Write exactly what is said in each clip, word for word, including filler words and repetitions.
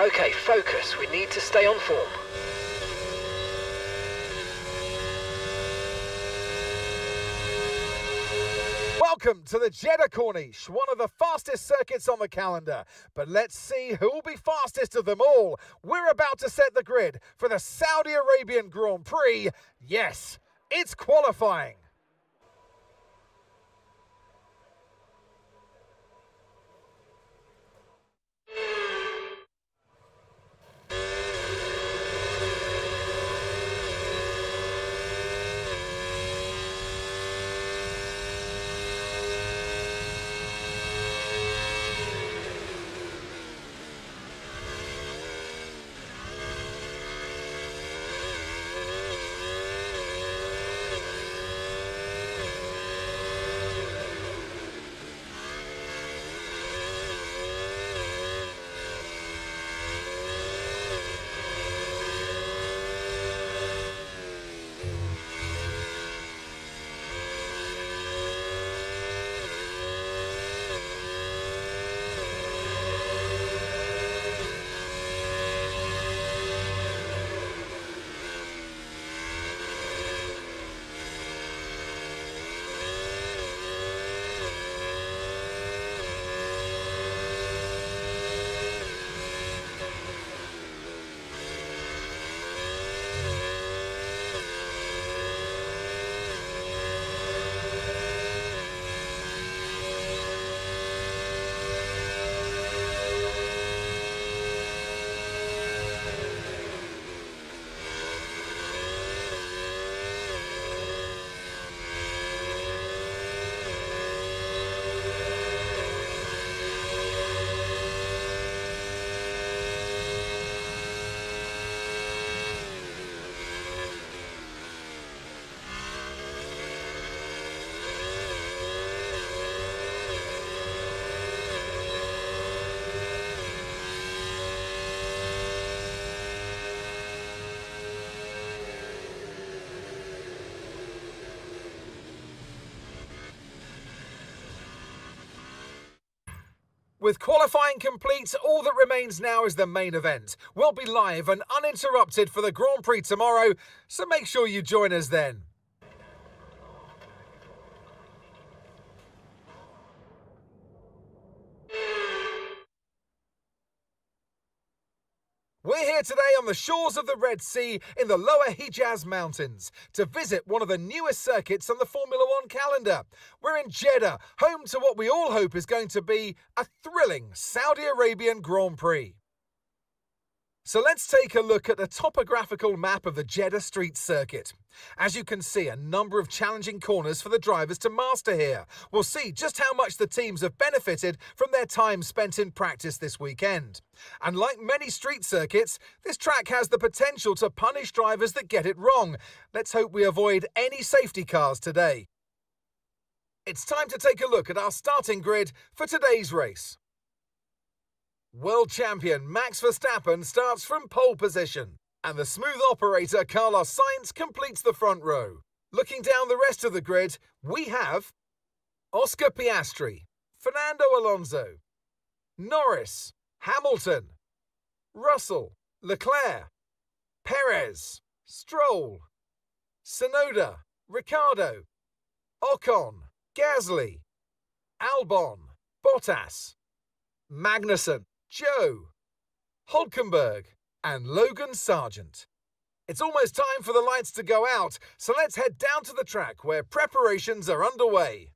Okay, focus. We need to stay on form. Welcome to the Jeddah Corniche, one of the fastest circuits on the calendar. But let's see who will be fastest of them all. We're about to set the grid for the Saudi Arabian Grand Prix. Yes, it's qualifying. With qualifying complete, all that remains now is the main event. We'll be live and uninterrupted for the Grand Prix tomorrow, so make sure you join us then. We're here today on the shores of the Red Sea in the lower Hejaz Mountains to visit one of the newest circuits on the Formula One calendar. We're in Jeddah, home to what we all hope is going to be a thrilling Saudi Arabian Grand Prix. So let's take a look at the topographical map of the Jeddah Street circuit. As you can see, a number of challenging corners for the drivers to master here. We'll see just how much the teams have benefited from their time spent in practice this weekend. And like many street circuits, this track has the potential to punish drivers that get it wrong. Let's hope we avoid any safety cars today. It's time to take a look at our starting grid for today's race. World champion Max Verstappen starts from pole position, and the smooth operator Carlos Sainz completes the front row. Looking down the rest of the grid, we have Oscar Piastri, Fernando Alonso, Norris, Hamilton, Russell, Leclerc, Perez, Stroll, Tsunoda, Ricciardo, Ocon, Gasly, Albon, Bottas, Magnussen, Joe, Hulkenberg, and Logan Sargent. It's almost time for the lights to go out, so let's head down to the track where preparations are underway.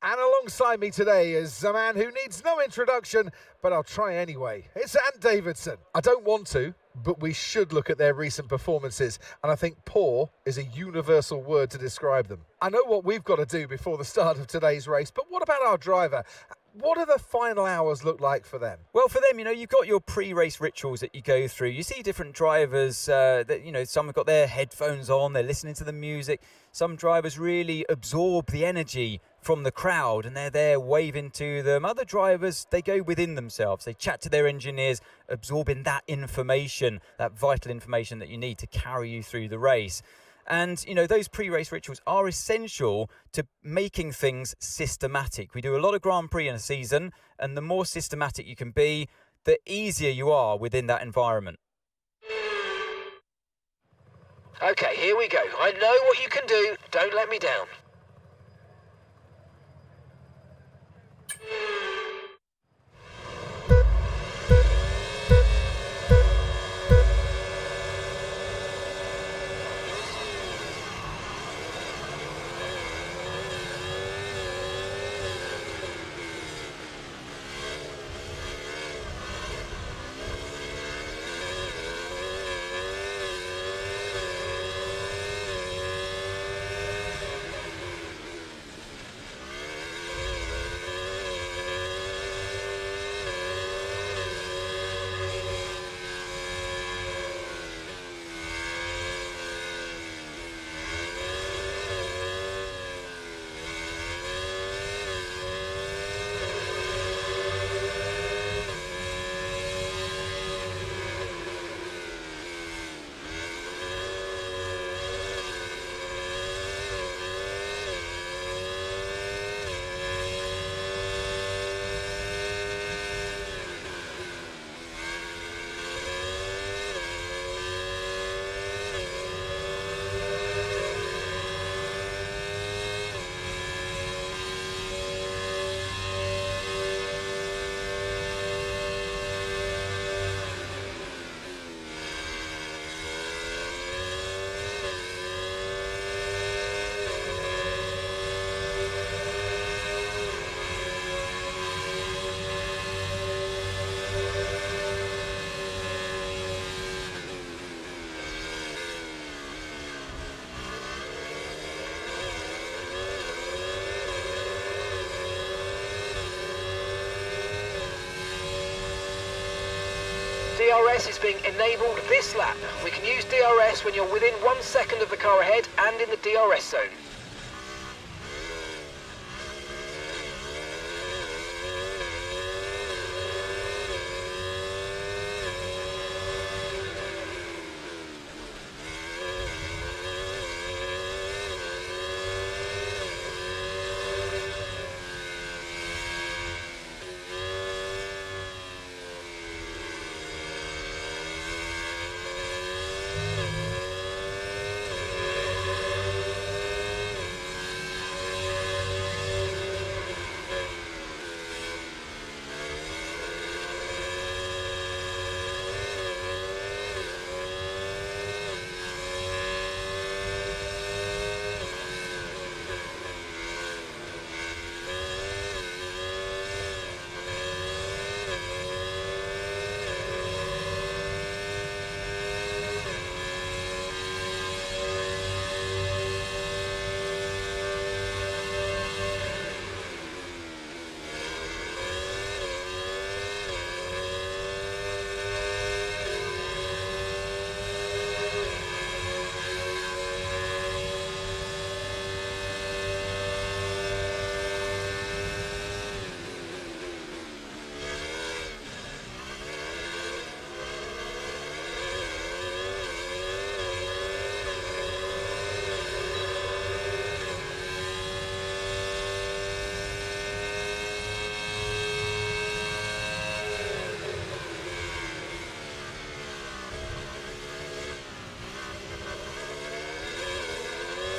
And alongside me today is a man who needs no introduction, but I'll try anyway. It's Ant Davidson. I don't want to, but we should look at their recent performances, and I think poor is a universal word to describe them. I know what we've got to do before the start of today's race, but what about our driver? What do the final hours look like for them? Well, for them, you know, you've got your pre-race rituals that you go through. You see different drivers uh, that, you know, some have got their headphones on, they're listening to the music. Some drivers really absorb the energy from the crowd and they're there waving to them. Other drivers, they go within themselves. They chat to their engineers, absorbing that information, that vital information that you need to carry you through the race. And, you know, those pre-race rituals are essential to making things systematic. We do a lot of Grand Prix in a season, and the more systematic you can be, the easier you are within that environment. Okay, here we go. I know what you can do. Don't let me down. D R S is being enabled this lap. We can use D R S when you're within one second of the car ahead and in the D R S zone.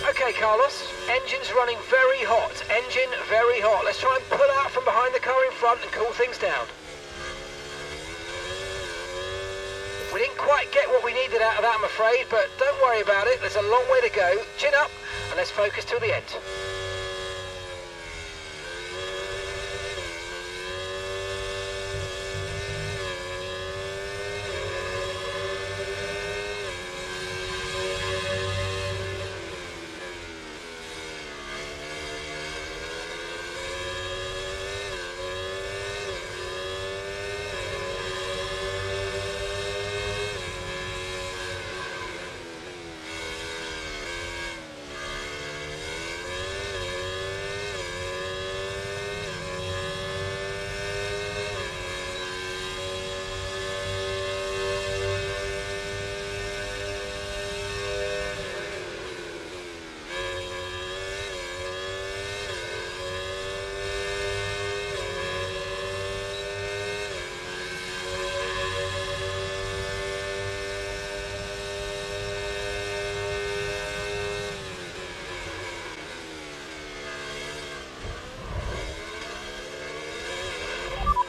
Okay, Carlos, engine's running very hot, engine very hot. Let's try and pull out from behind the car in front and cool things down. We didn't quite get what we needed out of that, I'm afraid, but don't worry about it. There's a long way to go. Chin up and let's focus till the end.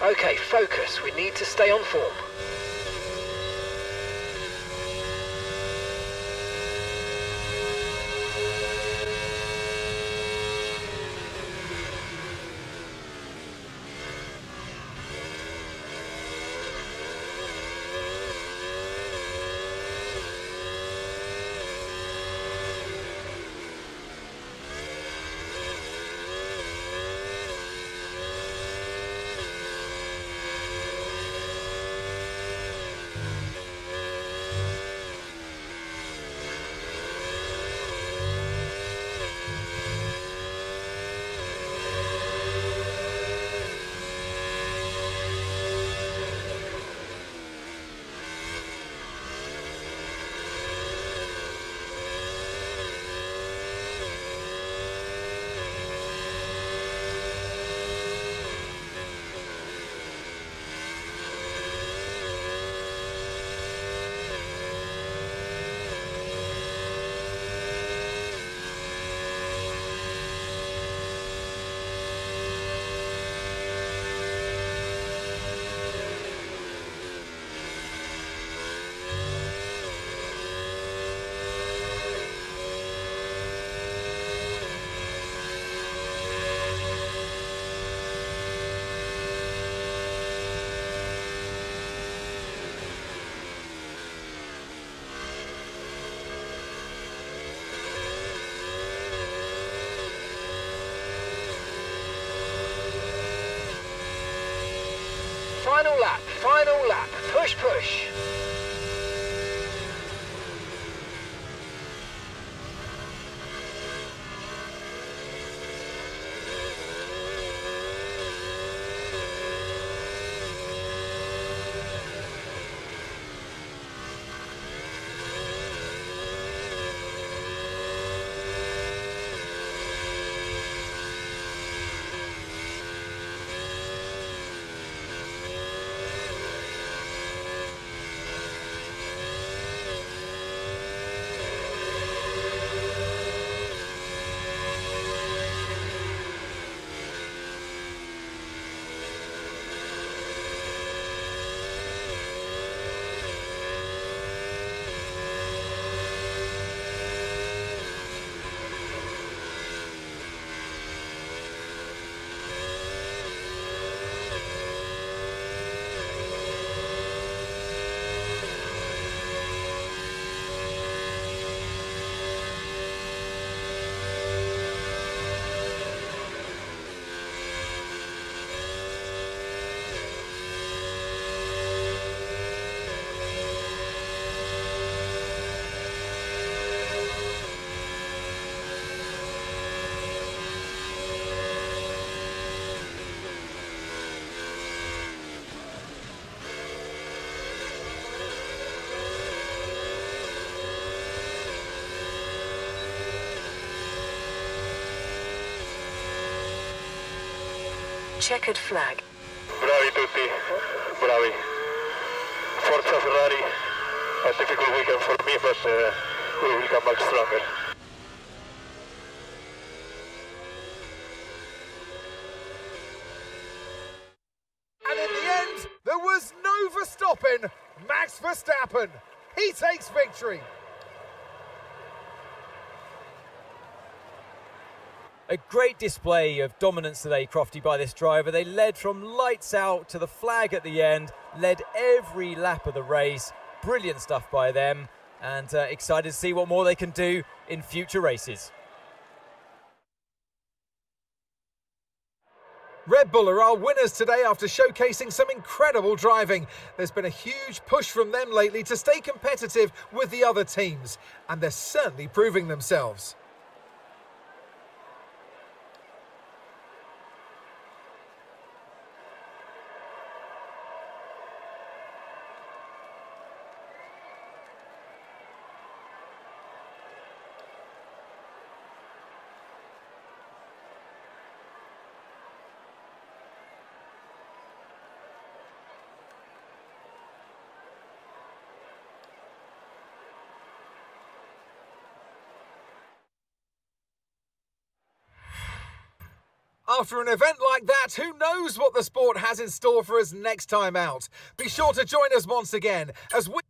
Okay, focus. We need to stay on form. Final lap, final lap, push, push. Checkered flag. Bravi tutti, bravi. Forza Ferrari. A difficult weekend for me, but uh, we will come back stronger. And in the end, there was no Verstappen. Max Verstappen. He takes victory. A great display of dominance today, Crofty, by this driver. They led from lights out to the flag at the end, led every lap of the race. Brilliant stuff by them, and uh, excited to see what more they can do in future races. Red Bull are our winners today after showcasing some incredible driving. There's been a huge push from them lately to stay competitive with the other teams, and they're certainly proving themselves. After an event like that, who knows what the sport has in store for us next time out? Be sure to join us once again as we...